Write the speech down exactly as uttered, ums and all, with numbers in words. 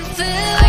feel.